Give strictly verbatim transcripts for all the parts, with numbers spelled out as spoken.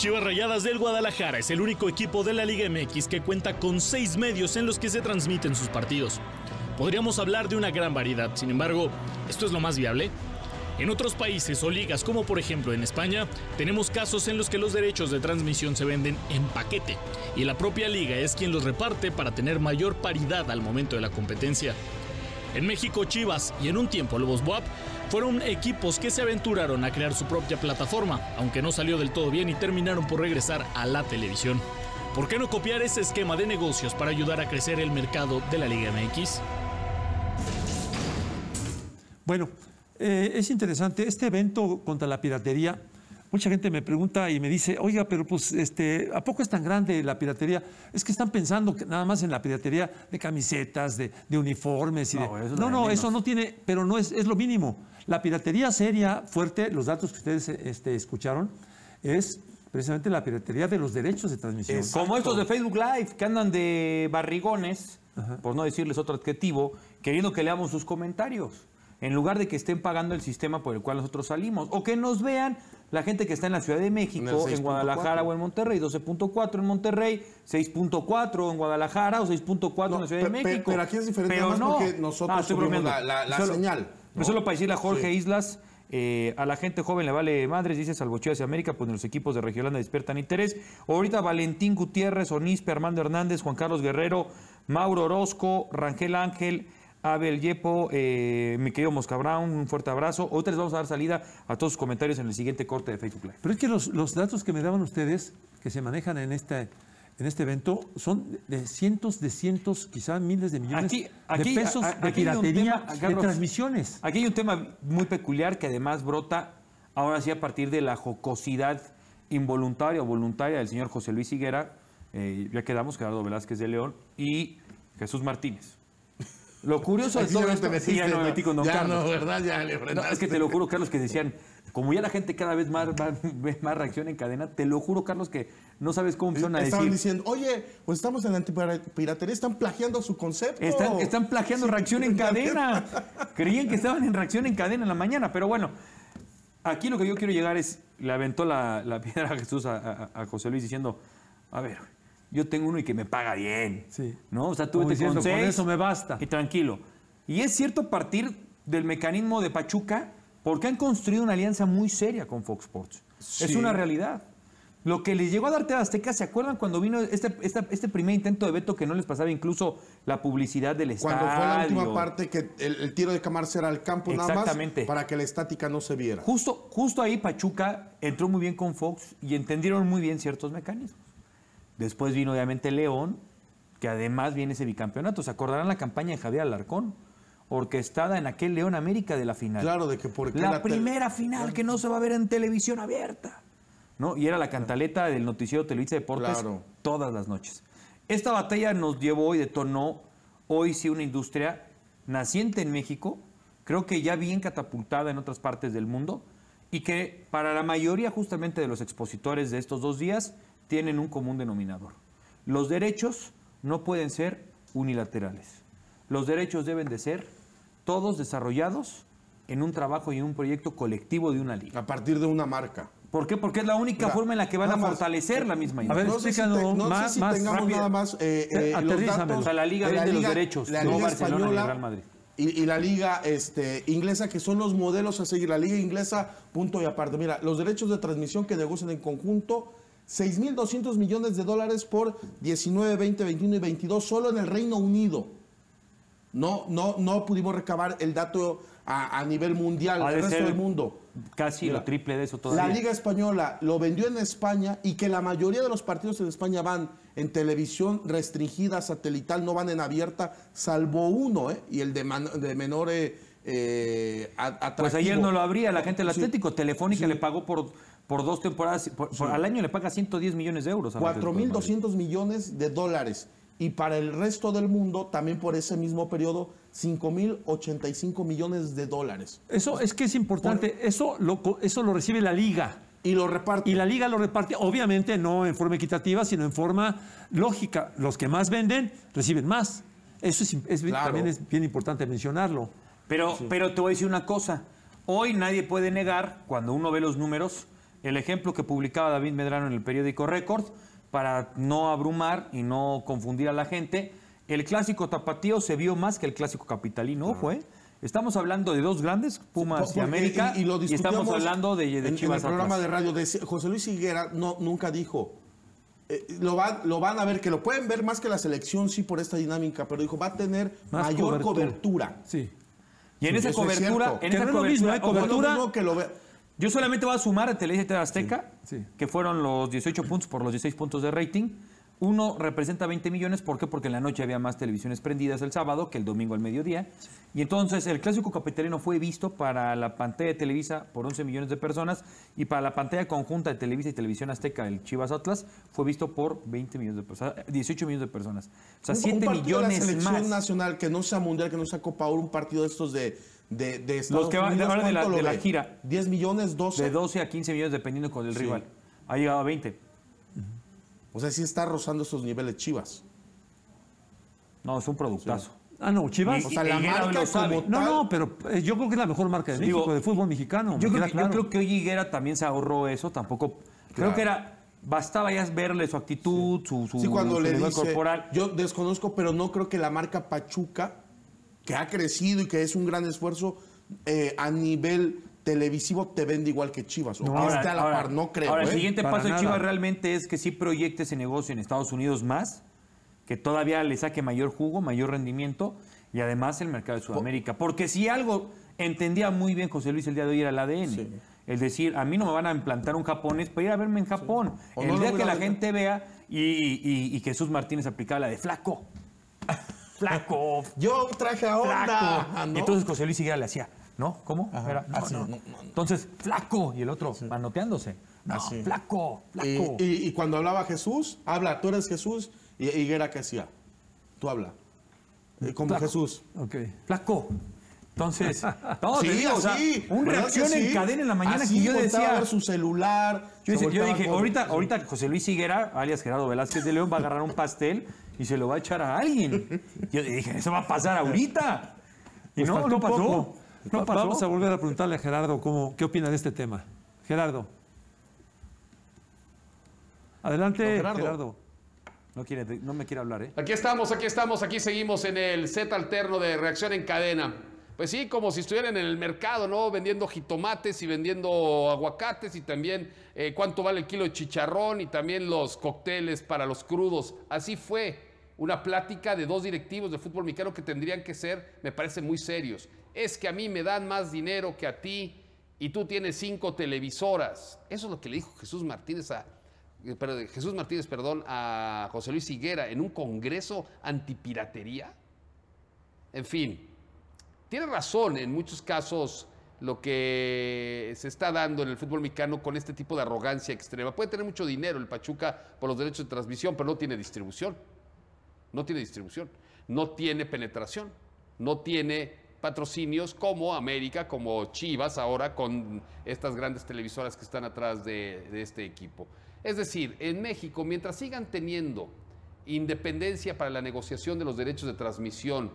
Chivas Rayadas del Guadalajara es el único equipo de la Liga M X que cuenta con seis medios en los que se transmiten sus partidos. Podríamos hablar de una gran variedad, sin embargo, ¿esto es lo más viable? En otros países o ligas, como por ejemplo en España, tenemos casos en los que los derechos de transmisión se venden en paquete y la propia liga es quien los reparte para tener mayor paridad al momento de la competencia. En México, Chivas y en un tiempo Lobos B U A P fueron equipos que se aventuraron a crear su propia plataforma, aunque no salió del todo bien y terminaron por regresar a la televisión. ¿Por qué no copiar ese esquema de negocios para ayudar a crecer el mercado de la Liga M X? Bueno, Eh, es interesante, este evento contra la piratería, mucha gente me pregunta y me dice, oiga, pero pues, este, ¿a poco es tan grande la piratería? Es que están pensando que nada más en la piratería de camisetas, de, de uniformes. Y no, de... eso no, no eso no tiene, pero no es, es lo mínimo. La piratería seria, fuerte, los datos que ustedes este, escucharon, es precisamente la piratería de los derechos de transmisión. Exacto. Como estos de Facebook Live, que andan de barrigones, ajá, por no decirles otro adjetivo, queriendo que leamos sus comentarios, en lugar de que estén pagando el sistema por el cual nosotros salimos. O que nos vean la gente que está en la Ciudad de México, en, en Guadalajara o en Monterrey. doce punto cuatro en Monterrey, seis punto cuatro en Guadalajara o seis punto cuatro no, en la Ciudad de México. Pero aquí es diferente, pero no, porque nosotros subimos la, la, la solo, señal, ¿no? Solo para decirle a Jorge sí. Islas, eh, a la gente joven le vale madres, dice Salvocheo hacia América, pues los equipos de Regiolanda despiertan interés. Ahorita Valentín Gutiérrez, Onispe, Armando Hernández, Juan Carlos Guerrero, Mauro Orozco, Rangel Ángel, Abel Yepo, eh, mi querido Mosca Brown, un fuerte abrazo. Ahorita les vamos a dar salida a todos sus comentarios en el siguiente corte de Facebook Live. Pero es que los, los datos que me daban ustedes, que se manejan en este, en este evento, son de cientos, de cientos, quizás miles de millones aquí, aquí, de pesos a, a, de piratería, tema, de transmisiones. Aquí hay un tema muy peculiar que además brota ahora sí a partir de la jocosidad involuntaria o voluntaria del señor José Luis Higuera, eh, ya quedamos, Gerardo Velázquez de León y Jesús Martínez. Lo curioso es todo esto, te metiste, ya no me metí con don ya Carlos. No, ¿verdad? Ya le no, es que te lo juro, Carlos, que decían, como ya la gente cada vez más ve más Reacción en Cadena, te lo juro, Carlos, que no sabes cómo empezaron a estaban decir. Estaban diciendo, oye, pues estamos en la antipiratería, están plagiando su concepto. Están, están plagiando sí, Reacción en Cadena. Creían que estaban en Reacción en Cadena en la mañana, pero bueno, aquí lo que yo quiero llegar es, le aventó la, la piedra a Jesús a, a, a José Luis diciendo, a ver, yo tengo uno y que me paga bien, sí, ¿no? O sea, tú vete con seis, con eso me basta. Y tranquilo. Y es cierto partir del mecanismo de Pachuca, porque han construido una alianza muy seria con Fox Sports. Sí. Es una realidad. Lo que les llegó a dar T V Azteca, ¿se acuerdan cuando vino este, este, este primer intento de veto que no les pasaba incluso la publicidad del estadio? Cuando fue la última parte que el, el tiro de Camarce era al campo nada más para que la estática no se viera. Justo, justo ahí Pachuca entró muy bien con Fox y entendieron muy bien ciertos mecanismos. Después vino obviamente León, que además viene ese bicampeonato. ¿Se acordarán la campaña de Javier Alarcón? Orquestada en aquel León América de la final. Claro, de que porque la, la primera final claro, que no se va a ver en televisión abierta, ¿no? Y era la cantaleta del noticiero Televisa Deportes claro, todas las noches. Esta batalla nos llevó y detonó hoy sí una industria naciente en México, creo que ya bien catapultada en otras partes del mundo, y que para la mayoría justamente de los expositores de estos dos días tienen un común denominador. Los derechos no pueden ser unilaterales. Los derechos deben de ser todos desarrollados en un trabajo y en un proyecto colectivo de una liga. A partir de una marca. ¿Por qué? Porque es la única Mira, forma en la que van a más, fortalecer eh, la misma idea. A ver, no sé si, te, no más, sé si más tengamos rápido. Nada más eh, eh, los datos. O sea, la liga vende los derechos, la no liga Barcelona española, ni Real Madrid. Y, y la liga este, inglesa, que son los modelos a seguir. La liga inglesa, punto y aparte. Mira, los derechos de transmisión que negocian en conjunto, seis mil doscientos millones de dólares por diecinueve, veinte, veintiuno y veintidós solo en el Reino Unido. No, no, no pudimos recabar el dato a, a nivel mundial, al resto del mundo. Casi Mira, lo triple de eso todavía. La Liga Española lo vendió en España y que la mayoría de los partidos en España van en televisión restringida, satelital, no van en abierta, salvo uno, ¿eh? Y el de, man, de menor eh, eh, atractivo. Pues ayer no lo abría la gente del Atlético. Sí. Telefónica sí, le pagó por... Por dos temporadas, por, sí, por, al año le paga ciento diez millones de euros. cuatro mil doscientos millones de dólares. Y para el resto del mundo, también por ese mismo periodo, cinco mil ochenta y cinco millones de dólares. Eso o sea, es que es importante. Por... Eso, lo, eso lo recibe la Liga. Y lo reparte. Y la Liga lo reparte, obviamente no en forma equitativa, sino en forma lógica. Los que más venden, reciben más. Eso es, es, claro, también es bien importante mencionarlo. Pero, sí, pero te voy a decir una cosa. Hoy nadie puede negar, cuando uno ve los números, el ejemplo que publicaba David Medrano en el periódico Récord, para no abrumar y no confundir a la gente, el clásico tapatío se vio más que el clásico capitalino, ojo, ¿eh? Estamos hablando de dos grandes, Pumas y América, y, y, lo y estamos hablando de, de Chivas. En el programa atrás. de radio de José Luis Higuera no, nunca dijo, eh, lo, va, lo van a ver, que lo pueden ver más que la selección, sí, por esta dinámica, pero dijo, va a tener más mayor cobertura. cobertura. Sí. Y en sí, esa cobertura, es en esa no cobertura, mismo, ¿eh? cobertura no que lo ve... yo solamente voy a sumar a Televisa Azteca, sí, sí. que fueron los dieciocho puntos por los dieciséis puntos de rating. Uno representa veinte millones, ¿por qué? Porque en la noche había más televisiones prendidas el sábado que el domingo al mediodía. Y entonces el clásico capitalino fue visto para la pantalla de Televisa por once millones de personas y para la pantalla conjunta de Televisa y Televisión Azteca, el Chivas Atlas, fue visto por veinte millones de personas, dieciocho millones de personas. O sea, siete millones más. Un partido de la selección nacional que no sea mundial, que no sea Copa Oro, un partido de estos de... De, de Estados Los que van Unidos, de, la, de la gira. diez millones, doce. De doce a quince millones dependiendo con el sí. rival. Ha llegado a veinte. Uh-huh. O sea, sí está rozando esos niveles Chivas. No, es un productazo. Sí. Ah, no, Chivas. Y, o sea, la marca como tal. No, no, pero eh, yo creo que es la mejor marca de México, digo, de fútbol mexicano. Yo, me creo que, claro. yo creo que hoy Higuera también se ahorró eso. Tampoco. Claro. Creo que era... Bastaba ya verle su actitud, sí. su, su, sí, cuando su le nivel dice, corporal. Yo desconozco, pero no creo que la marca Pachuca... que ha crecido y que es un gran esfuerzo eh, a nivel televisivo, te vende igual que Chivas. O no, que ahora, esté a la ahora, par, no creo. Ahora, ¿eh? el siguiente Para paso nada. de Chivas realmente es que sí proyecte ese negocio en Estados Unidos más, que todavía le saque mayor jugo, mayor rendimiento, y además el mercado de Sudamérica. Porque si algo entendía muy bien José Luis el día de hoy era el A D N. Sí. Es decir, a mí no me van a implantar un japonés para ir a verme en Japón. Sí. El no día que la ver... gente vea y, y, y Jesús Martínez aplicaba la de flaco. Flaco. Yo traje a onda. ¿No? Entonces José Luis Higuera le hacía, ¿no? ¿Cómo? Era, no, no, no, no, no. Entonces, flaco. Y el otro, sí. manoteándose. No, Así. flaco, flaco. Y, y, y cuando hablaba Jesús, habla, tú eres Jesús. Y Higuera, ¿qué hacía? Tú habla. Eh, como flaco. Jesús. Ok. Flaco. Entonces, no, sí, te digo, así, o sea, un reacción sí? en cadena en la mañana así que yo decía... su celular... Yo, dice, yo dije, con... ahorita, ahorita José Luis Higuera, alias Gerardo Velázquez de León, va a agarrar un pastel y se lo va a echar a alguien. Yo dije, eso va a pasar ahorita. Y pues no, no pasó. Poco. no pasó. Vamos a volver a preguntarle a Gerardo cómo, qué opina de este tema. Gerardo. Adelante, no, Gerardo. Gerardo. No, quiere, no me quiere hablar, ¿eh? Aquí estamos, aquí estamos, aquí seguimos en el set alterno de Reacción en Cadena. Pues sí, como si estuvieran en el mercado, ¿no? Vendiendo jitomates y vendiendo aguacates y también eh, cuánto vale el kilo de chicharrón y también los cócteles para los crudos. Así fue una plática de dos directivos de fútbol mexicano que tendrían que ser, me parece, muy serios. Es que a mí me dan más dinero que a ti y tú tienes cinco televisoras. Eso es lo que le dijo Jesús Martínez a... Perdón, Jesús Martínez, perdón, a José Luis Higuera en un congreso antipiratería. En fin... Tiene razón en muchos casos lo que se está dando en el fútbol mexicano con este tipo de arrogancia extrema. Puede tener mucho dinero el Pachuca por los derechos de transmisión, pero no tiene distribución. No tiene distribución. No tiene penetración. No tiene patrocinios como América, como Chivas ahora con estas grandes televisoras que están atrás de, de este equipo. Es decir, en México, mientras sigan teniendo independencia para la negociación de los derechos de transmisión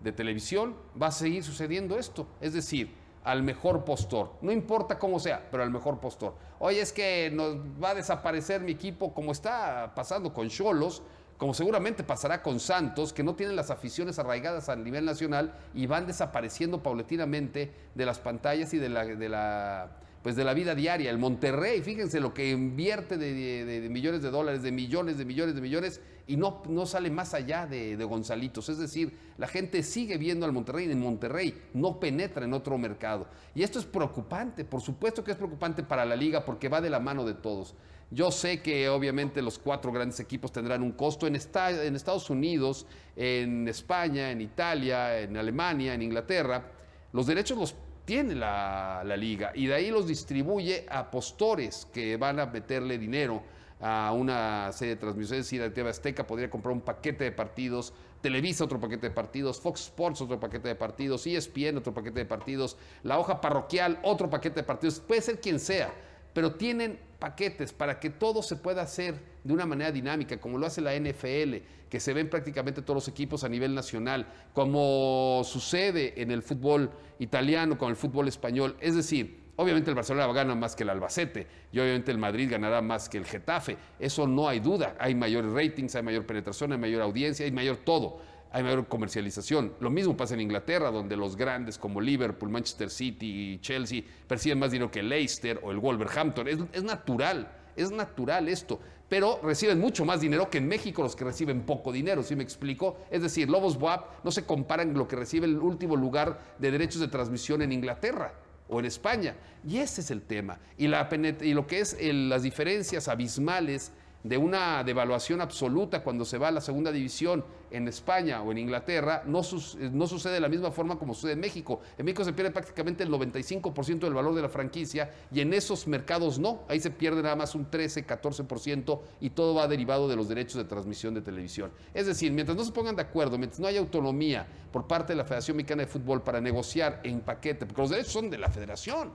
de televisión, va a seguir sucediendo esto. Es decir, al mejor postor. No importa cómo sea, pero al mejor postor. Oye, es que nos va a desaparecer mi equipo, como está pasando con Xolos, como seguramente pasará con Santos, que no tienen las aficiones arraigadas a nivel nacional y van desapareciendo paulatinamente de las pantallas y de la, de la, pues de la vida diaria. El Monterrey, fíjense lo que invierte de, de, de millones de dólares, de millones, de millones, de millones, y no, no sale más allá de, de Gonzalitos. Es decir, la gente sigue viendo al Monterrey y en Monterrey no penetra en otro mercado. Y esto es preocupante, por supuesto que es preocupante para la liga porque va de la mano de todos. Yo sé que obviamente los cuatro grandes equipos tendrán un costo en, esta, en Estados Unidos, en España, en Italia, en Alemania, en Inglaterra. Los derechos los tiene la, la liga y de ahí los distribuye a postores que van a meterle dinero a una serie de transmisiones. Es decir, la T V Azteca podría comprar un paquete de partidos, Televisa otro paquete de partidos, Fox Sports otro paquete de partidos, E S P N otro paquete de partidos, La Hoja Parroquial otro paquete de partidos, puede ser quien sea, pero tienen paquetes para que todo se pueda hacer de una manera dinámica, como lo hace la N F L, que se ven prácticamente todos los equipos a nivel nacional, como sucede en el fútbol italiano, con el fútbol español. Es decir, Obviamente el Barcelona gana más que el Albacete y obviamente el Madrid ganará más que el Getafe. Eso no hay duda. Hay mayores ratings, hay mayor penetración, hay mayor audiencia, hay mayor todo. Hay mayor comercialización. Lo mismo pasa en Inglaterra, donde los grandes como Liverpool, Manchester City y Chelsea perciben más dinero que el Leicester o el Wolverhampton. Es, es natural, es natural esto. Pero reciben mucho más dinero que en México los que reciben poco dinero, ¿sí me explico? Es decir, Lobos B U A P no se comparan lo que recibe el último lugar de derechos de transmisión en Inglaterra o en España. Y ese es el tema. Y, la y lo que es el, las diferencias abismales de una devaluación absoluta cuando se va a la segunda división en España o en Inglaterra, no, su no sucede de la misma forma como sucede en México. En México se pierde prácticamente el noventa y cinco por ciento del valor de la franquicia y en esos mercados no, ahí se pierde nada más un trece, catorce por ciento y todo va derivado de los derechos de transmisión de televisión. Es decir, mientras no se pongan de acuerdo, mientras no haya autonomía por parte de la Federación Mexicana de Fútbol para negociar en paquete, porque los derechos son de la federación,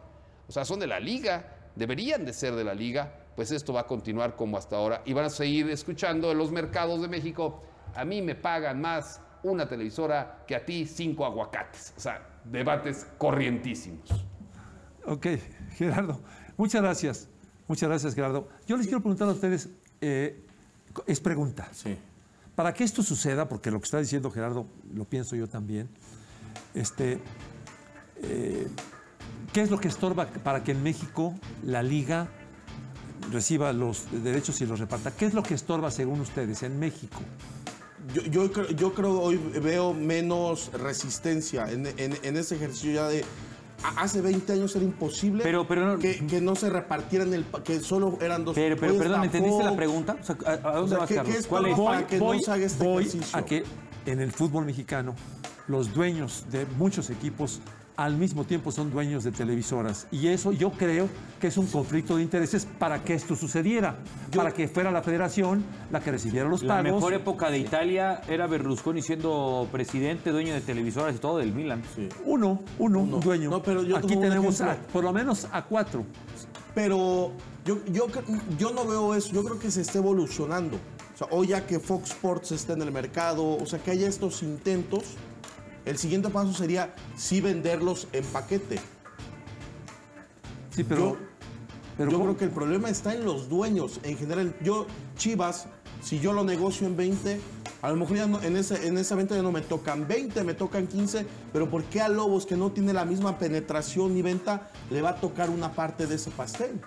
o sea, son de la liga, deberían de ser de la liga, pues esto va a continuar como hasta ahora y van a seguir escuchando en los mercados de México: a mí me pagan más una televisora que a ti cinco aguacates. O sea, debates corrientísimos. Ok, Gerardo, muchas gracias. Muchas gracias, Gerardo. Yo les quiero preguntar a ustedes, eh, es pregunta. Sí. Para que esto suceda, porque lo que está diciendo Gerardo lo pienso yo también, este, eh, ¿qué es lo que estorba para que en México la liga reciba los derechos y los reparta? ¿Qué es lo que estorba, según ustedes, en México? Yo, yo, yo creo hoy veo menos resistencia en, en, en ese ejercicio ya de... Hace veinte años era imposible pero, pero no, que, que no se repartieran, el que solo eran dos... Pero, pero perdón, ¿me entendiste la pregunta? O sea, ¿a, ¿A dónde o sea, vas, Carlos? ¿Qué es ¿Cuál es? Voy, para que voy, no se haga este voy ejercicio. A que en el fútbol mexicano los dueños de muchos equipos al mismo tiempo son dueños de televisoras. Y eso yo creo que es un conflicto de intereses para que esto sucediera, yo, para que fuera la federación la que recibiera los pagos. La mejor época de Italia era Berlusconi siendo presidente, dueño de televisoras y todo del Milan. Sí. Uno, uno, uno, dueño. No, pero yo aquí tenemos a, por lo menos a cuatro. Pero yo, yo, yo no veo eso. Yo creo que se está evolucionando. O sea, hoy ya que Fox Sports está en el mercado, o sea, que haya estos intentos. El siguiente paso sería sí venderlos en paquete. Sí, pero... Yo, pero yo creo que el problema está en los dueños. En general, yo, Chivas, si yo lo negocio en veinte, a lo mejor ya no, en, ese, en esa venta ya no me tocan veinte, me tocan quince, pero ¿por qué a Lobos, que no tiene la misma penetración ni venta, le va a tocar una parte de ese pastel?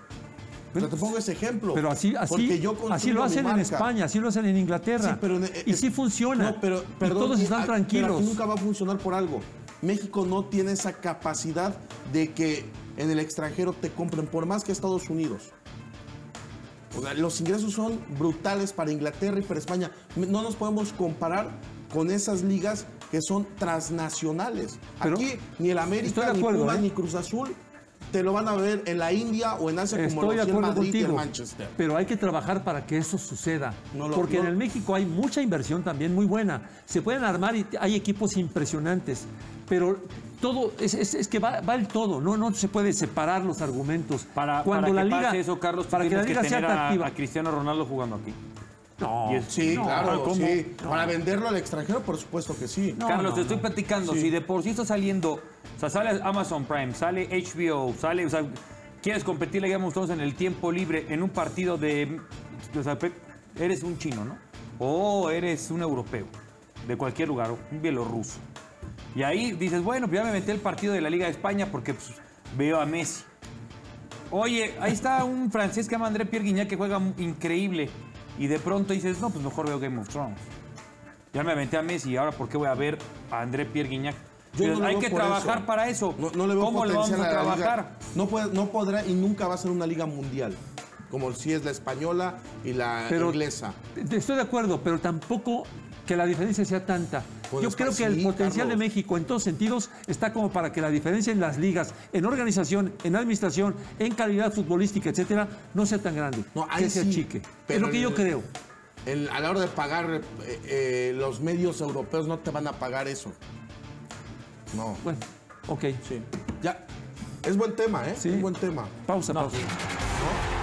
Pero, o sea, te pongo ese ejemplo. Pero así, así, yo así lo hacen en España, así lo hacen en Inglaterra. Sí, pero en, y es, sí funciona. No, pero, perdón, y todos están a, tranquilos. Pero aquí nunca va a funcionar por algo. México no tiene esa capacidad de que en el extranjero te compren, por más que Estados Unidos. O sea, los ingresos son brutales para Inglaterra y para España. No nos podemos comparar con esas ligas que son transnacionales. Pero aquí ni el América, ni acuerdo, Cuba, eh. ni Cruz Azul... Te lo van a ver en la India o en Asia, como lo hacía en Madrid y en Manchester. Pero hay que trabajar para que eso suceda. No lo, porque no. en el México hay mucha inversión también muy buena. Se pueden armar y hay equipos impresionantes. Pero todo es, es, es que va, va el todo. No, no se puede separar los argumentos. Para, Cuando para la que liga, pase eso, Carlos, para que la liga que sea atractiva. A, a Cristiano Ronaldo jugando aquí. No, yes. sí, no, claro, ¿cómo? sí. No. Para venderlo al extranjero, por supuesto que sí. No, Carlos, no, te estoy no. platicando. Sí. Si de por sí está saliendo, o sea, sale Amazon Prime, sale H B O, sale, o sea, quieres competir, digamos, todos en el tiempo libre, en un partido de, o sea, eres un chino, ¿no? O eres un europeo, de cualquier lugar, un bielorruso. Y ahí dices, bueno, pues ya me metí el partido de la Liga de España porque pues, veo a Messi. Oye, ahí está un francés que llama André Pierre Guignac que juega increíble. Y de pronto dices, no, pues mejor veo Game of Thrones. Ya me aventé a Messi y ahora ¿por qué voy a ver a André Pierre Guignac? No hay que trabajar eso. para eso. No, no le veo ¿Cómo lo vamos a, a trabajar? No, puede, no podrá y nunca va a ser una liga mundial, como si es la española y la pero, inglesa. Estoy de acuerdo, pero tampoco que la diferencia sea tanta. Pues Yo creo que el sí, potencial Carlos. de México en todos sentidos está como para que la diferencia en las ligas, en organización, en administración, en calidad futbolística, etcétera, no sea tan grande, no, ahí que sí, se achique. Es lo que yo el, creo. El, a la hora de pagar, eh, eh, los medios europeos no te van a pagar eso. No. Bueno, ok. Sí. Ya. Es buen tema, ¿eh? Sí. Es buen tema. Pausa, no. pausa. ¿No?